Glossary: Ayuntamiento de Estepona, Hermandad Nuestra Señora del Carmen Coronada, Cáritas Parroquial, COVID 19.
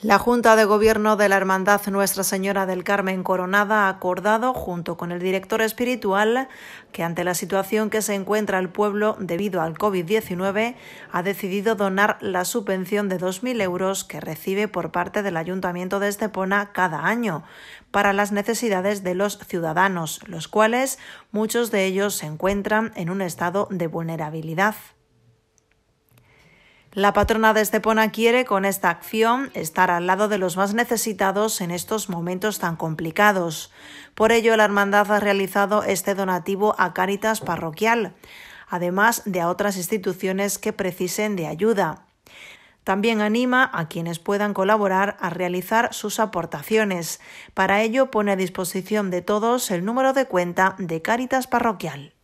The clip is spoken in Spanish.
La Junta de Gobierno de la Hermandad Nuestra Señora del Carmen Coronada ha acordado, junto con el director espiritual, que ante la situación que se encuentra el pueblo debido al COVID 19, ha decidido donar la subvención de 2.000 euros que recibe por parte del Ayuntamiento de Estepona cada año para las necesidades de los ciudadanos, los cuales muchos de ellos se encuentran en un estado de vulnerabilidad. La patrona de Estepona quiere, con esta acción, estar al lado de los más necesitados en estos momentos tan complicados. Por ello, la hermandad ha realizado este donativo a Cáritas Parroquial, además de a otras instituciones que precisen de ayuda. También anima a quienes puedan colaborar a realizar sus aportaciones. Para ello, pone a disposición de todos el número de cuenta de Cáritas Parroquial.